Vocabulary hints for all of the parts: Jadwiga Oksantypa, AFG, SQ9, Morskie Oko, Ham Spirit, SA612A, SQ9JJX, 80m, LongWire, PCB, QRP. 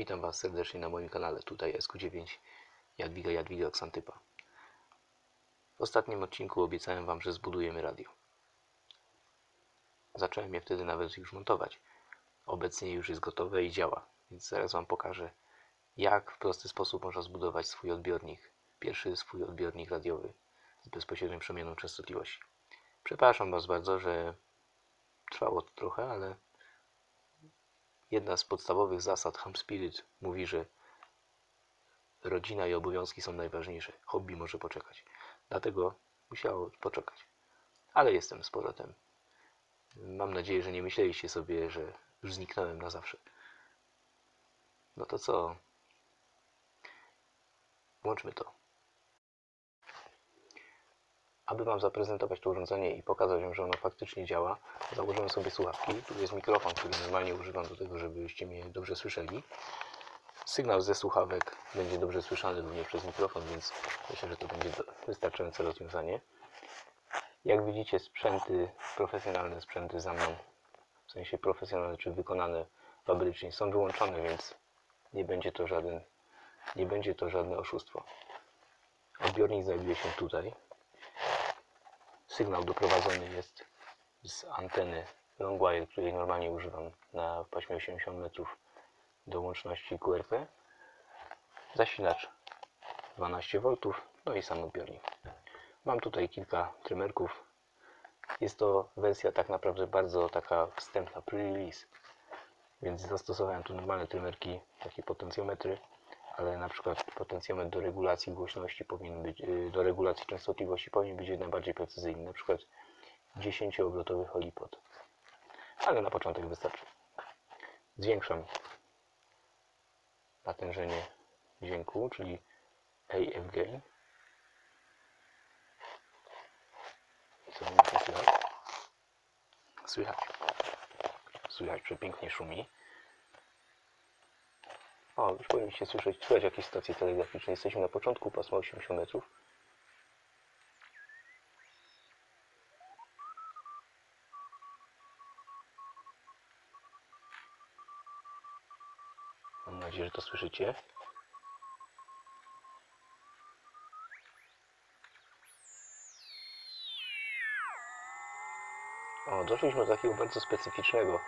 Witam Was serdecznie na moim kanale, tutaj SQ9 Jadwiga Oksantypa. W ostatnim odcinku obiecałem Wam, że zbudujemy radio. Zacząłem je wtedy nawet już montować. Obecnie już jest gotowe i działa, więc zaraz Wam pokażę, jak w prosty sposób można zbudować swój odbiornik. Pierwszy swój odbiornik radiowy z bezpośrednią przemianą częstotliwości. Przepraszam Was bardzo, że trwało to trochę, ale jedna z podstawowych zasad Ham Spirit mówi, że rodzina i obowiązki są najważniejsze. Hobby może poczekać. Dlatego musiało poczekać. Ale jestem z powrotem. Mam nadzieję, że nie myśleliście sobie, że już zniknąłem na zawsze. No to co? Włączmy to. Aby Wam zaprezentować to urządzenie i pokazać Wam, że ono faktycznie działa, założyłem sobie słuchawki. Tu jest mikrofon, który normalnie używam do tego, żebyście mnie dobrze słyszeli. Sygnał ze słuchawek będzie dobrze słyszany również przez mikrofon, więc myślę, że to będzie wystarczające rozwiązanie. Jak widzicie, sprzęty, profesjonalne sprzęty za mną, w sensie profesjonalne czy wykonane fabrycznie, są wyłączone, więc nie będzie to żadne oszustwo. Odbiornik znajduje się tutaj. Sygnał doprowadzony jest z anteny LongWire, której normalnie używam na paśmie 80 metrów do łączności QRP. Zasilacz 12 V, no i sam odbiornik. Mam tutaj kilka trymerków. Jest to wersja tak naprawdę bardzo taka wstępna, pre-release. Więc zastosowałem tu normalne trymerki, takie potencjometry, ale na przykład potencjometr do regulacji głośności powinien być, do regulacji częstotliwości powinien być jednak bardziej precyzyjny, na przykład 10-obrotowy holipod. Ale na początek wystarczy. Zwiększam natężenie dźwięku, czyli AFG. Co mi słychać? Słychać, że pięknie szumi. O, już powinniście słyszeć jakieś stacje telegraficzne. Jesteśmy na początku pasma 80 metrów. Mam nadzieję, że to słyszycie. O, doszliśmy do takiego bardzo specyficznego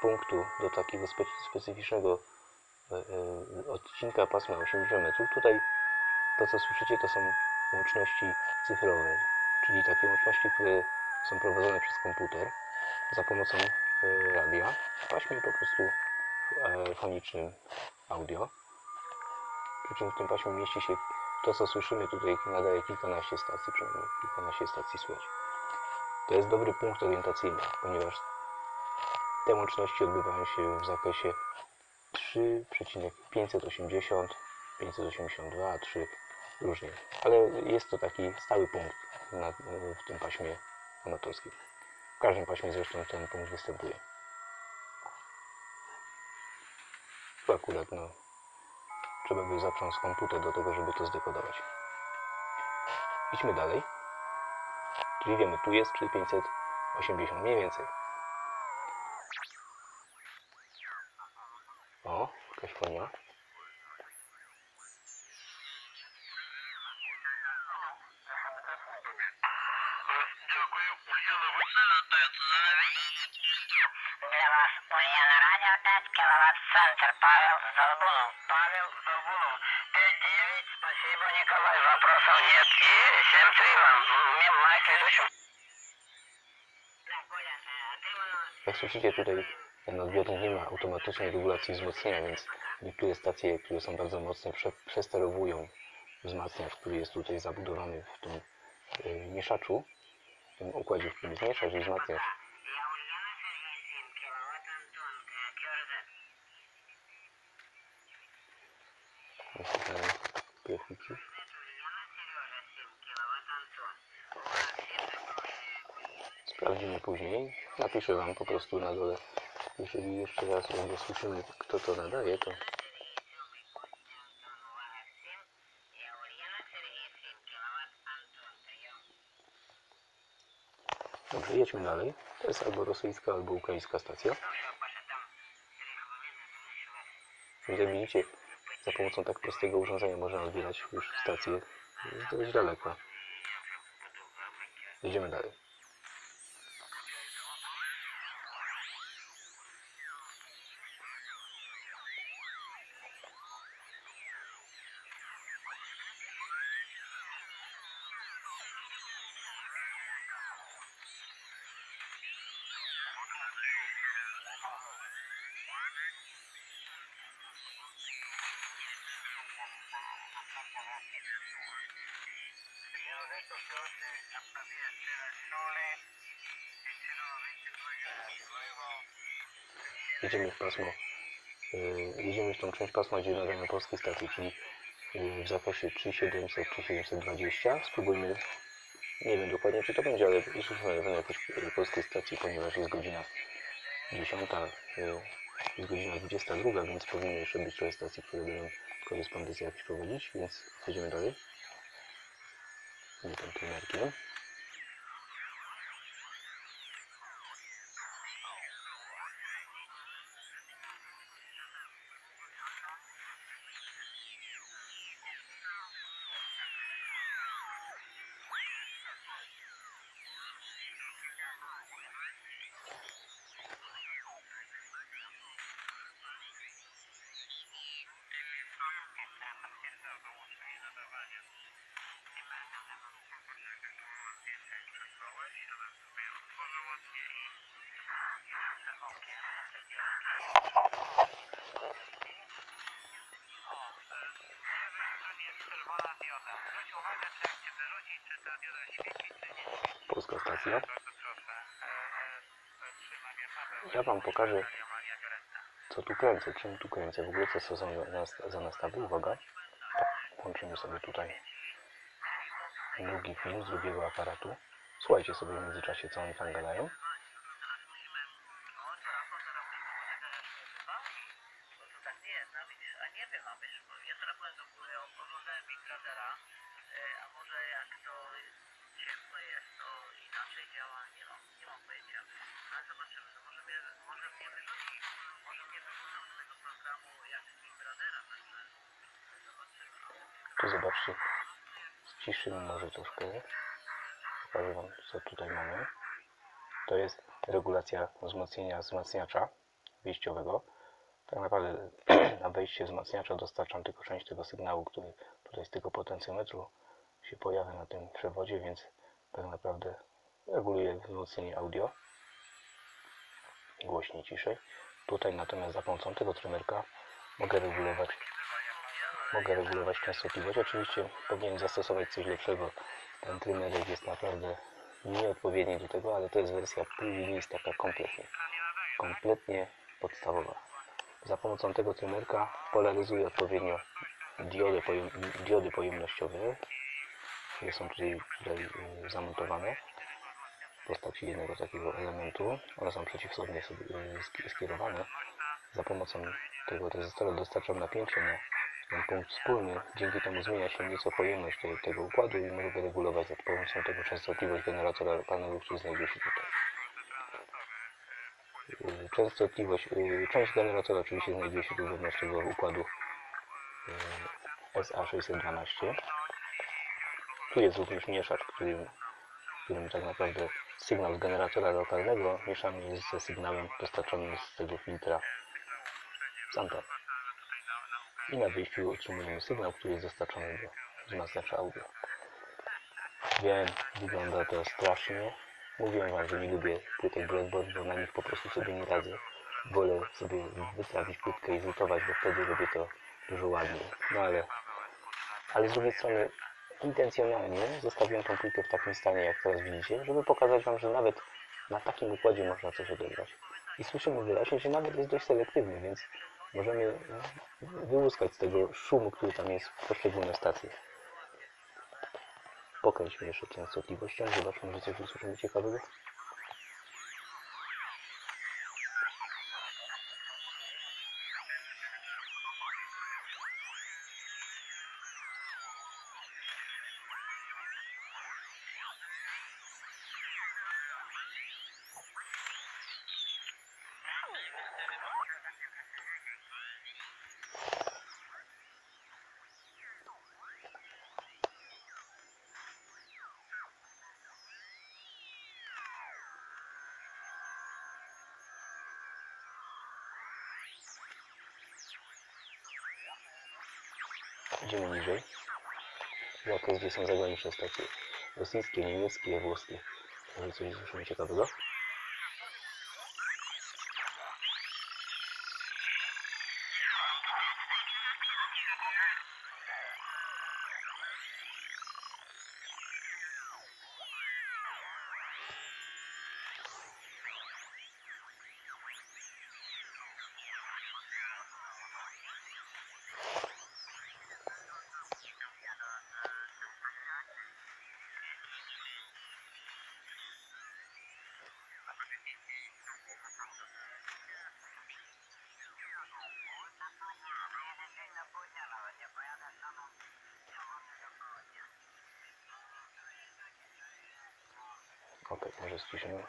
punktu, do takiego specyficznego odcinka pasma 80 metrów. Tutaj to, co słyszycie, to są łączności cyfrowe, czyli takie łączności, które są prowadzone przez komputer za pomocą radia w paśmie po prostu fonicznym audio. Przy czym w tym paśmie mieści się to, co słyszymy tutaj, nadaje kilkanaście stacji, przynajmniej kilkanaście stacji słychać. To jest dobry punkt orientacyjny, ponieważ te łączności odbywają się w zakresie 3,580, 582, 3 różnie, ale jest to taki stały punkt w tym paśmie amatorskim. W każdym paśmie zresztą ten punkt występuje. Tu akurat no, trzeba by zaprząc komputer do tego, żeby to zdekodować. Idźmy dalej. Czyli wiemy, tu jest, czyli 580, mniej więcej. O, jakaś fonia. Jak słyszycie, tutaj ten odbiornik nie ma automatycznej regulacji wzmocnienia, więc niektóre stacje, które są bardzo mocne, przesterowują wzmacniacz, który jest tutaj zabudowany w tym mieszaczu, w tym układzie, w którym zmieszasz i wzmacniasz. Sprawdzimy później. Napiszę Wam po prostu na dole. Jeżeli jeszcze raz słyszymy, kto to nadaje, to... Dobrze, jedźmy dalej. To jest albo rosyjska, albo ukraińska stacja. jak widzicie, za pomocą tak prostego urządzenia można odbierać już stację dość daleko. Idziemy dalej. Jedziemy w pasmo, jedziemy w tą część pasma, gdzie nadajemy polskie stacje, czyli w zakresie 3700, 3720. Spróbujmy, nie wiem dokładnie czy to będzie, ale usłyszałem jakieś polskie stacje, ponieważ jest godzina 10, jest godzina 22, więc powinno jeszcze być trochę stacji, które będą korespondencję jakieś prowadzić, więc jedziemy dalej. Nie tam trenerkiem. Polska stacja. Ja wam pokażę, co tu kręcę, czym tu kręcę, w ogóle co są za nastawy. Uwaga, włączymy sobie tutaj drugi film z drugiego aparatu. Słuchajcie sobie w międzyczasie, co oni tam gadają. Zobaczcie, ściszymy może troszkę, pokażę wam co tutaj mamy. To jest regulacja wzmocnienia wzmacniacza wyjściowego. Tak naprawdę na wejście wzmacniacza dostarczam tylko część tego sygnału, który tutaj z tego potencjometru się pojawia na tym przewodzie, więc tak naprawdę reguluję wzmocnienie audio, głośniej, ciszej. Tutaj natomiast za pomocą tego trymerka mogę regulować częstotliwość. Oczywiście powinienem zastosować coś lepszego. Ten trymerek jest naprawdę nieodpowiedni do tego, ale to jest wersja półlinijska, taka kompletnie podstawowa. Za pomocą tego trymerka polaryzuję odpowiednio diody pojemnościowe, które są tutaj zamontowane w postaci jednego takiego elementu. One są przeciwstawnie skierowane. Za pomocą tego rezystora dostarczam napięcie na ten punkt wspólny, dzięki temu zmienia się nieco pojemność tego układu i mogę regulować za pomocą tego częstotliwość generatora panelu, który znajduje się tutaj. Część generatora oczywiście znajduje się tu wewnątrz tego układu SA612. Tu jest również mieszacz, którym tak naprawdę sygnał z generatora lokalnego mieszany jest ze sygnałem dostarczonym z tego filtra z anteny. I na wyjściu otrzymujemy sygnał, który jest dostarczony do wzmacniacza audio. Wiem, wygląda to strasznie. Mówiłem wam, że nie lubię płytek blackboard, bo na nich po prostu sobie nie radzę. Wolę sobie wytrawić płytkę i zlutować, bo wtedy robię to dużo ładniej. No ale z drugiej strony intencjonalnie zostawiłem tą płytkę w takim stanie, jak teraz widzicie, żeby pokazać wam, że nawet na takim układzie można coś odebrać. I słyszymy wyraźnie, że nawet jest dość selektywny, więc możemy wyłuskać z tego szumu, który tam jest w poszczególne stacje. Pokręćmy jeszcze częstotliwością, zobaczmy, że coś usłyszymy ciekawego. idziemy bliżej. Łatwo, gdzie są zagraniczne stacje rosyjskie, niemieckie, włoskie. Może coś słyszymy ciekawego? Ok, może słyszymy.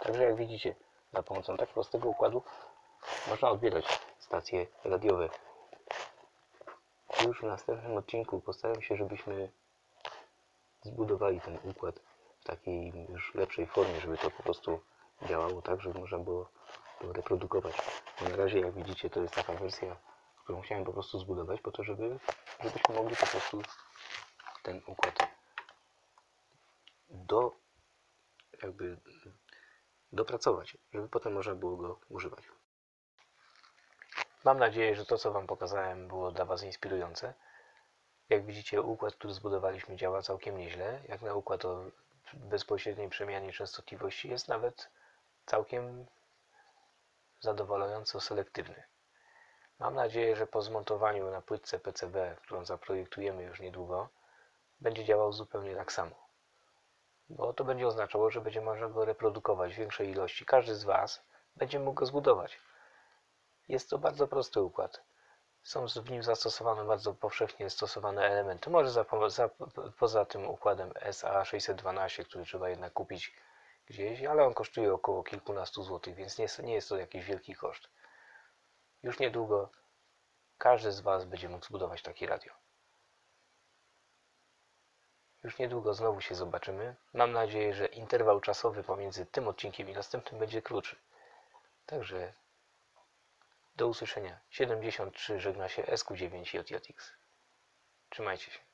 Także jak widzicie, za pomocą tak prostego układu można odbierać stacje radiowe. Już w następnym odcinku postaram się, żebyśmy zbudowali ten układ w takiej już lepszej formie, żeby to po prostu działało tak, żeby można było to reprodukować. Na razie, jak widzicie, to jest taka wersja, którą chciałem po prostu zbudować po to, żebyśmy mogli po prostu ten układ dopracować, żeby potem można było go używać. Mam nadzieję, że to, co Wam pokazałem, było dla Was inspirujące. Jak widzicie, układ, który zbudowaliśmy, działa całkiem nieźle. Jak na układ o bezpośredniej przemianie częstotliwości jest nawet całkiem zadowalająco selektywny. Mam nadzieję, że po zmontowaniu na płytce PCB, którą zaprojektujemy już niedługo, będzie działał zupełnie tak samo. Bo to będzie oznaczało, że będzie można go reprodukować w większej ilości. Każdy z Was będzie mógł go zbudować. Jest to bardzo prosty układ. Są w nim zastosowane bardzo powszechnie stosowane elementy. Może poza tym układem SA612, który trzeba jednak kupić gdzieś, ale on kosztuje około kilkunastu złotych, więc nie jest to jakiś wielki koszt. Już niedługo każdy z Was będzie mógł zbudować takie radio. Już niedługo znowu się zobaczymy. Mam nadzieję, że interwał czasowy pomiędzy tym odcinkiem i następnym będzie krótszy. Także do usłyszenia. 73 żegna się SQ9JJX. Trzymajcie się.